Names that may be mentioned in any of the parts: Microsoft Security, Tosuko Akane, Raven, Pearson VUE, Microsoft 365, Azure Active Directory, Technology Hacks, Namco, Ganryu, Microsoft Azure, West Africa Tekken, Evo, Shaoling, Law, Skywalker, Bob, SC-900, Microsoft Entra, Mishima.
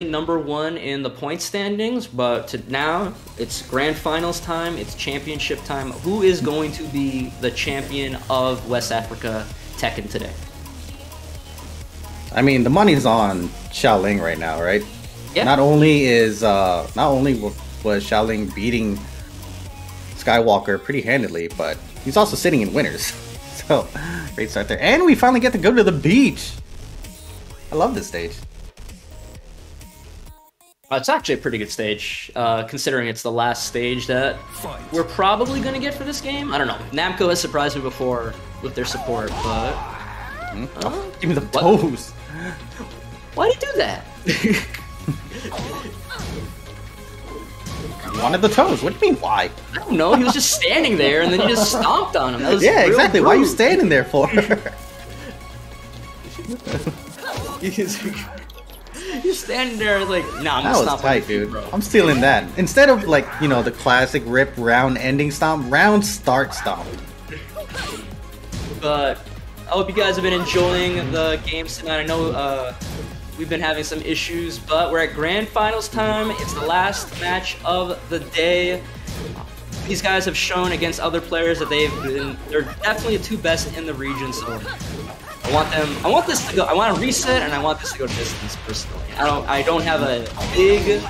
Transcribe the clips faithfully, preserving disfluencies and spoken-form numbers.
number one in the point standings, but to now it's grand finals time, it's championship time. Who is going to be the champion of West Africa Tekken today? I mean, the money's on Shaoling right now, right? Yeah. Not only is uh, not only was Shaoling beating Skywalker pretty handedly, but he's also sitting in winners. So great start there, and we finally get to go to the beach. I love this stage. Uh, it's actually a pretty good stage, uh, considering it's the last stage that we're probably going to get for this game. I don't know. Namco has surprised me before with their support, but... Uh, oh, give me the what? Toes! Why'd he do that? He wanted the toes. What do you mean, why? I don't know. He was just standing there, and then you just stomped on him. That was yeah, exactly. Rude. Why are you standing there for? You're standing there like, nah, I'm that was stomping tight, dude. Bro. I'm stealing that. Instead of like, you know, the classic rip round ending stomp, round start stomp. But I hope you guys have been enjoying the games tonight. I know uh, we've been having some issues, but we're at grand finals time. It's the last match of the day. These guys have shown against other players that they've been, they're definitely the two best in the region, so. I want them. I want this to go. I want to reset, and I want this to go distance personally. I don't. I don't have a big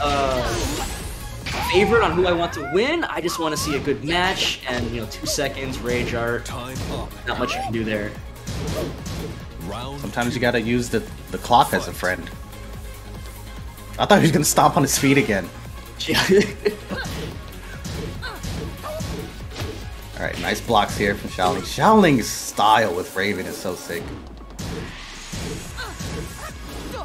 uh, favorite on who I want to win. I just want to see a good match, and you know, two seconds rage art. Time up. Not much you can do there. Sometimes you gotta use the the clock as a friend. I thought he was gonna stomp on his feet again. Alright, nice blocks here from Shaoling. Shaoling's style with Raven is so sick.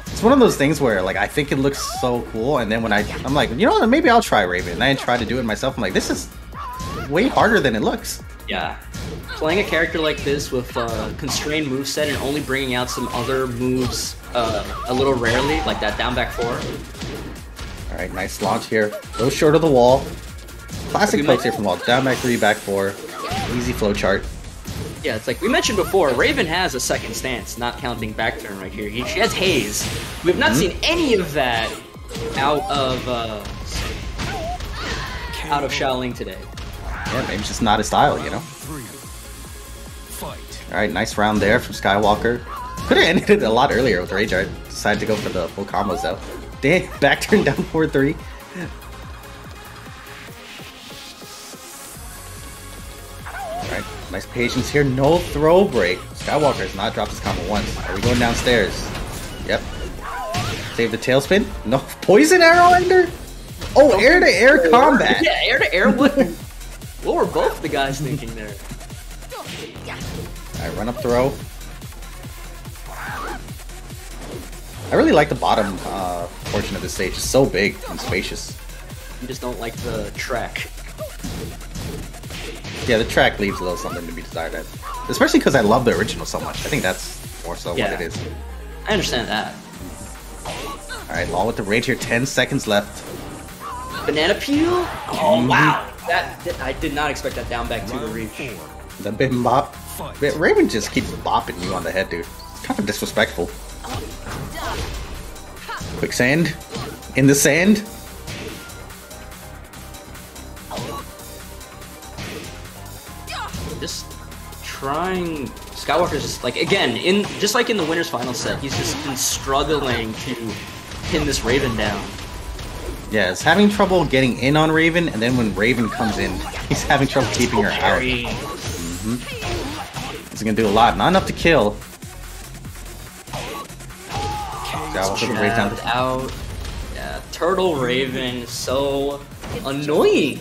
It's one of those things where, like, I think it looks so cool, and then when I, I'm like, you know what, maybe I'll try Raven. And I try to do it myself, I'm like, this is way harder than it looks. Yeah. Playing a character like this with uh, constrained moveset and only bringing out some other moves uh, a little rarely, like that down back four. Alright, nice launch here. A little short of the wall. Classic plays here from Law. Down back three, back four. Easy flow chart. Yeah, it's like we mentioned before, Raven has a second stance, not counting back turn right here. He, she has haze. We have not mm-hmm. seen any of that out of uh, out of Shaoling today. Yeah, maybe it's just not his style, you know? Alright, nice round there from Skywalker. Could have ended it a lot earlier with Rage Art. Decided to go for the full combos though. Damn, back turn down four three. Nice patience here, no throw break. Skywalker has not dropped his combo once. Are we going downstairs? Yep. Save the tailspin. No poison arrow ender? Oh, oh air to air oh, combat. Yeah, air to air. What, what were both the guys thinking there? Alright, run up throw. I really like the bottom uh, portion of the stage. It's so big and spacious. You just don't like the track. Yeah, the track leaves a little something to be desired at. Especially because I love the original so much. I think that's more so yeah. what it is. I understand that. Alright, Law with the rage here. ten seconds left. Banana peel? Oh, wow. That, that I did not expect that down back to the reach. The bim bop. Raven just keeps bopping you on the head, dude. It's kind of disrespectful. Quicksand? In the sand? Just trying. Skywalker's just like again in just like in the winners final set, he's just been struggling to pin this Raven down. Yeah, it's having trouble getting in on Raven, and then when Raven comes in, he's having trouble keeping her out. Mm-hmm. He's gonna do a lot, not enough to kill. Skywalker right down out. Yeah, Turtle Raven, so annoying.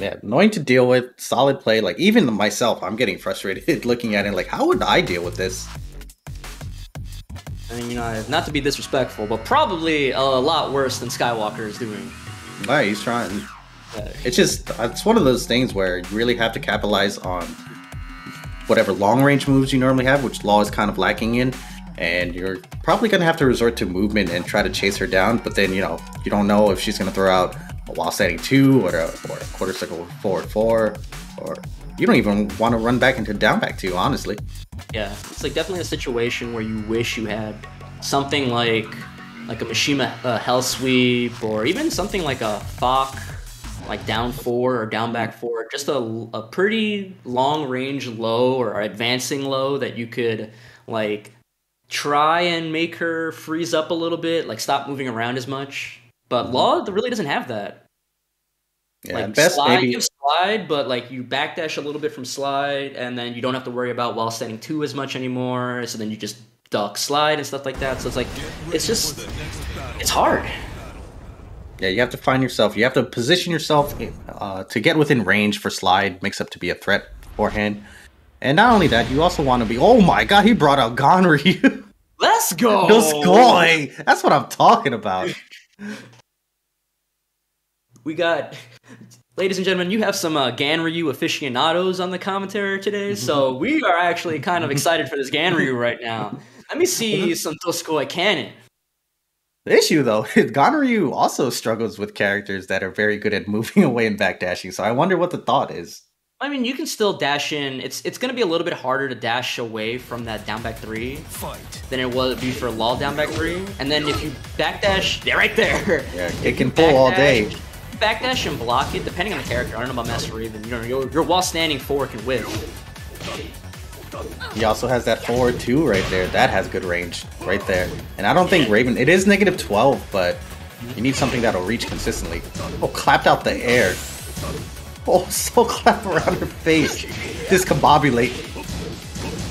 Yeah, annoying to deal with, solid play, like even myself, I'm getting frustrated looking at it, like how would I deal with this? I mean, you know, not to be disrespectful, but probably a lot worse than Skywalker is doing. Right, he's trying. It's just, it's one of those things where you really have to capitalize on whatever long range moves you normally have, which Law is kind of lacking in, and you're probably going to have to resort to movement and try to chase her down, but then, you know, you don't know if she's going to throw out while standing two or a, or a quarter circle forward four, or you don't even want to run back into down back two, honestly. Yeah, it's like definitely a situation where you wish you had something like like a Mishima uh, hell sweep, or even something like a F O C, like down four or down back four, just a, a pretty long range low or advancing low that you could like try and make her freeze up a little bit, like stop moving around as much. But Law really doesn't have that. Yeah, like best slide, maybe. slide, but like you backdash a little bit from slide, and then you don't have to worry about while standing two as much anymore. So then you just duck slide and stuff like that. So it's like, it's just, it's hard. Yeah, you have to find yourself. You have to position yourself uh, to get within range for slide, makes up to be a threat beforehand. And not only that, you also want to be. Oh my God, he brought out Ganryu. Let's go. Let's go. That's what I'm talking about. We got, ladies and gentlemen, you have some uh, Ganryu aficionados on the commentary today, so we are actually kind of excited for this Ganryu right now. Let me see some Tosuko Akane. The issue, though, is Ganryu also struggles with characters that are very good at moving away and backdashing, so I wonder what the thought is. I mean, you can still dash in. It's it's going to be a little bit harder to dash away from that down back three Fight. than it would be for Law down back three. And then if you backdash, they're right there. Yeah, it can pull all day. Backdash and block it, depending on the character. I don't know about Master Raven. You know, your, your wall standing forward can whip. He also has that forward two right there. That has good range right there. And I don't think Raven. It is negative twelve, but you need something that'll reach consistently. Oh, clapped out the air. Oh, so clap around her face. Discombobulate.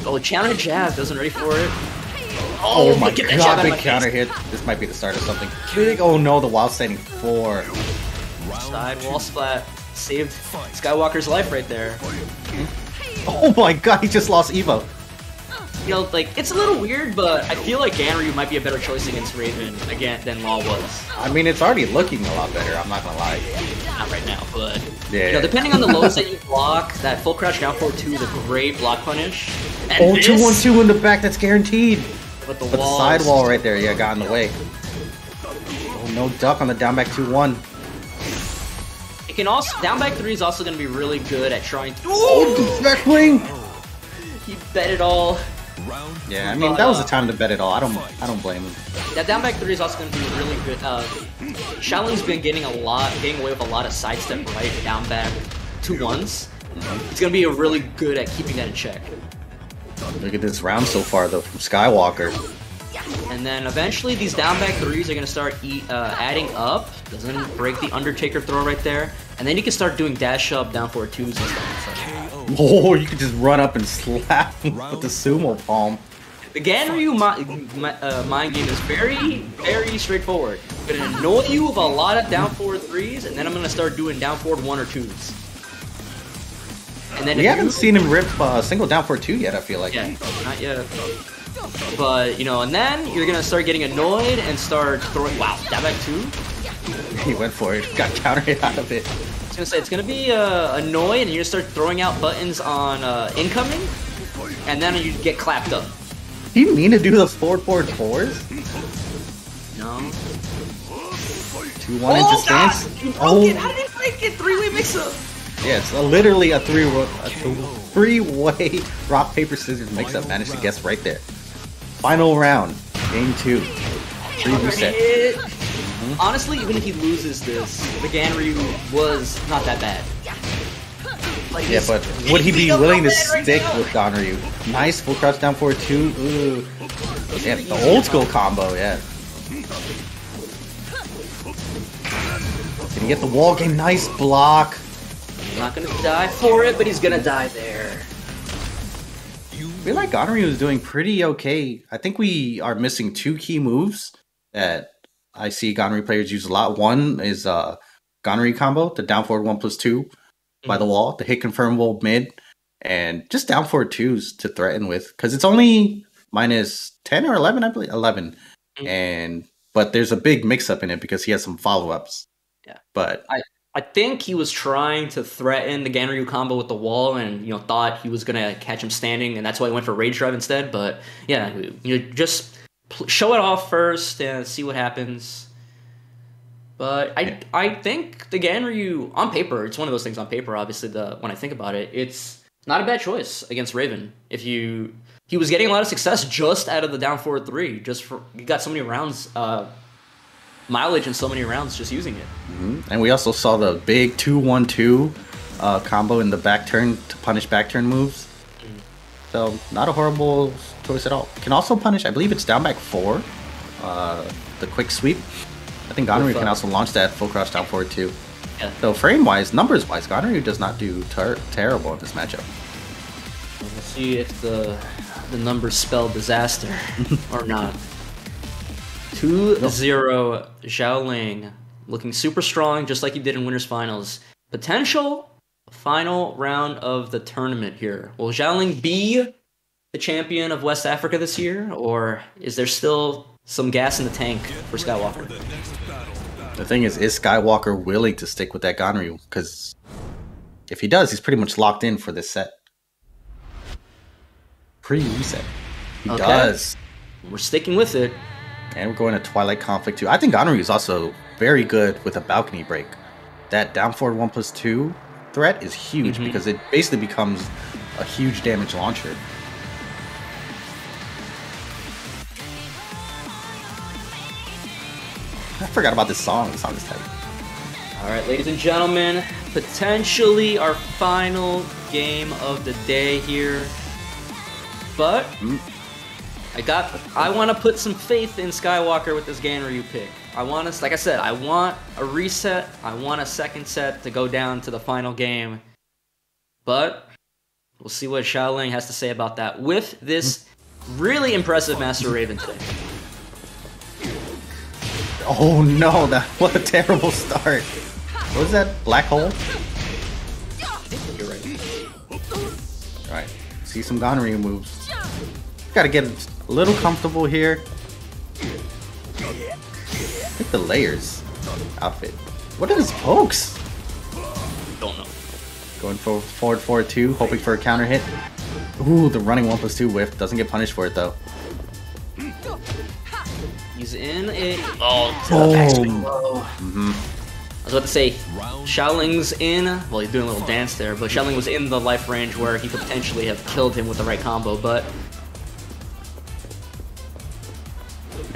Oh, counter jab doesn't ready for it. Oh, oh my god, that big counter hit. This might be the start of something big. Oh no, the wild standing four. Side wall splat. Saved Skywalker's life right there. Oh my god, he just lost Evo. You know, like, it's a little weird, but I feel like Ganryu might be a better choice against Raven again than Law was. I mean, it's already looking a lot better, I'm not gonna lie. Not right now, but yeah, you know, depending on the lows that you block, that full crouch down forward two is a great block punish. And oh, this... two one two in the back, that's guaranteed. But the, but the sidewall right there, yeah, got in the way. Oh, no duck on the down back two one. It can also, down back three is also gonna be really good at trying to... Oh, back wing! He bet it all. Yeah, I mean, that was the time to bet it all. I don't I don't blame him. That down back three is also going to be really good. Uh, Shaoling's been getting a lot, getting away with a lot of sidestep right down back two ones. He's going to be really good at keeping that in check. Look at this round so far, though, from Skywalker. And then eventually these down back threes are going to start e uh, adding up. Doesn't break the Undertaker throw right there. And then you can start doing dash up, down forward twos and stuff. Oh, you could just run up and slap him with the sumo palm. The Ganryu mi mi uh, mind game is very, very straightforward. I'm going to annoy you with a lot of down forward threes, and then I'm going to start doing down forward one or twos. And then we haven't you... seen him rip a uh, single down forward two yet, I feel like. Yeah, not yet. But, you know, and then you're going to start getting annoyed and start throwing... Wow, down back two? He went for it. Got counter hit out of it. Gonna say it's gonna be uh, annoying, and you just start throwing out buttons on uh, incoming, and then you get clapped up. Do you mean to do the forward forward fours? No. Two one into stance. Oh, how did he break it? Three way mix up. Yeah, it's a, literally a three a three way rock paper scissors mix up. Managed to guess right there. Final round, game two, three reset. Honestly, even if he loses this, the Ganryu was not that bad. Like, yeah, but would he be willing to stick right with Ganryu? Nice full crouch down forward two. Ooh. Yeah, the old school combo, yeah. Can he get the wall game? Nice block. He's not gonna die for it, but he's gonna die there. I feel like Ganryu is doing pretty okay. I think we are missing two key moves that I see Ganryu players use a lot. One is uh, Ganryu combo, the down forward one plus two mm-hmm. by the wall, the hit confirmable mid, and just down forward twos to threaten with, because it's only minus ten or eleven, I believe, eleven. Mm-hmm. And but there's a big mix up in it because he has some follow ups. Yeah, but I I think he was trying to threaten the Ganryu combo with the wall, and you know thought he was gonna catch him standing, and that's why he went for rage drive instead. But yeah, you just. Show it off first and see what happens. But I, yeah. I think the Ganryu, on paper, it's one of those things on paper, obviously, the when I think about it, it's not a bad choice against Raven. If you, he was getting a lot of success just out of the down forward three. Just for, you got so many rounds uh, mileage in so many rounds just using it. Mm-hmm. And we also saw the big two one two uh, combo in the back turn to punish back turn moves. Mm-hmm. So not a horrible choice at all. Can also punish, I believe it's down back four, uh, the quick sweep. I think Ganryu can also launch that full cross down forward too. Yeah. So frame-wise, numbers-wise, Ganryu does not do ter terrible in this matchup. We'll see if the the numbers spell disaster or not. two zero Shaoling, looking super strong, just like he did in Winners Finals. Potential final round of the tournament here. Will Shaoling be the champion of West Africa this year, or is there still some gas in the tank for Skywalker? The thing is, is Skywalker willing to stick with that Ganryu? Because if he does, he's pretty much locked in for this set. Pre-reset. He okay. does. We're sticking with it. And we're going to Twilight Conflict too. I think Ganryu is also very good with a balcony break. That down forward one plus two threat is huge mm-hmm. because it basically becomes a huge damage launcher. I forgot about this song. This song is tight. All right, ladies and gentlemen, potentially our final game of the day here. But mm. I got. I want to put some faith in Skywalker with this Ganryu pick. I want to, like I said, I want a reset. I want a second set to go down to the final game. But we'll see what Shaoling has to say about that with this really impressive Master Raven pick. Oh no, that what a terrible start. What was that? Black hole? You're right. Alright, see some Ganryu moves. Gotta get a little comfortable here. Look at the layers outfit. What are his pokes? Don't know. Going for forward forward two, hoping for a counter hit. Ooh, the running one plus two whiff. Doesn't get punished for it though. He's in it. Oh, oh. Mm-hmm. I was about to say, Shaoling's in. Well, he's doing a little dance there, but Shaoling was in the life range where he could potentially have killed him with the right combo. But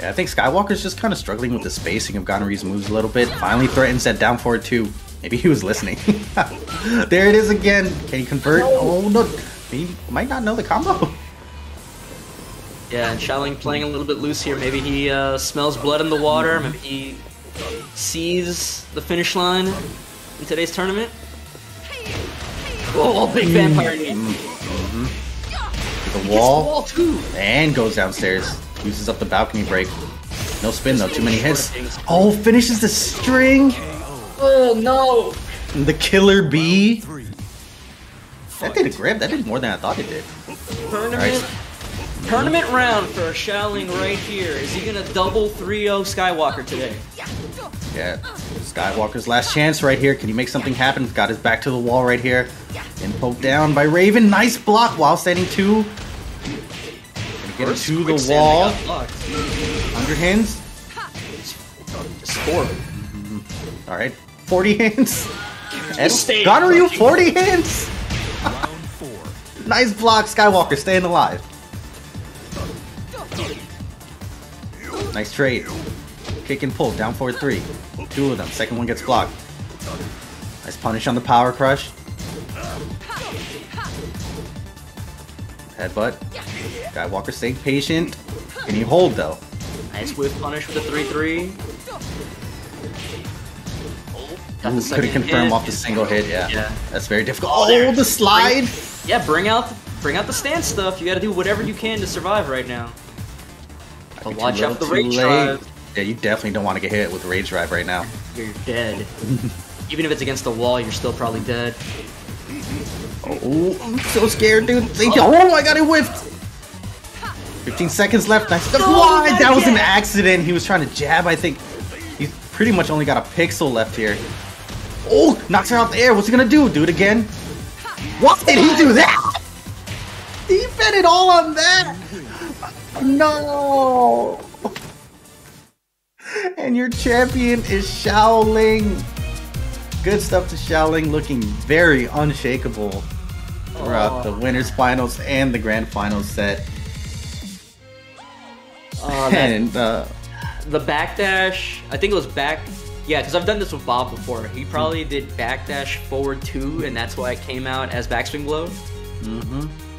yeah, I think Skywalker's just kind of struggling with the spacing of Ganryu's moves a little bit. Finally threatens that down forward two. Maybe he was listening. There it is again. Can he convert? Oh, oh no, he might not know the combo. Yeah, and Shaoling playing a little bit loose here. Maybe he uh, smells blood in the water. Maybe he sees the finish line in today's tournament. Oh, big vampire knee. Mm-hmm. The wall. The wall too. And goes downstairs. Uses up the balcony break. No spin though. Too many hits. Oh, finishes the string. Oh no. And the killer bee. That did a grip. That did more than I thought it did. Tournament. Tournament round for Shaoling right here. Is he gonna double three oh Skywalker today? Yeah, Skywalker's last chance right here. Can he make something happen? Got his back to the wall right here. And poked down by Raven. Nice block while standing two. Gonna get First, him to the wall. one hundred hands. Score. Mm-hmm. All right, forty hands. And Ganryu, forty hands. Round four. Nice block, Skywalker staying alive. Nice trade. Kick and pull. Down forward three. Two of them. Second one gets blocked. Nice punish on the power crush. Headbutt. Skywalker staying patient. Can he hold though? Nice whiff punish with the three three. Oh, couldn't confirm hit. Off the single hit. Yeah. yeah. That's very difficult. Oh, the slide! Bring, yeah, bring out, bring out the stand stuff. You gotta do whatever you can to survive right now. But watch out for the rage drive. Yeah, you definitely don't want to get hit with rage drive right now. You're dead. Even if it's against the wall, you're still probably dead. Oh, I'm so scared, dude. Thank you. Oh, I got it whiffed. fifteen seconds left. Nice. No, Why? That again. was an accident. He was trying to jab, I think. He's pretty much only got a pixel left here. Oh, knocks her out the air. What's he going to do? Do it again? What did he do that? He bet it all on that. No! And your champion is Shaoling. Good stuff to Shaoling, looking very unshakable throughout the Winners Finals and the Grand Finals set. Oh, and uh, the backdash, I think it was back, yeah, because I've done this with Bob before. He probably did backdash forward two, and that's why it came out as backspin blow. Mm-hmm.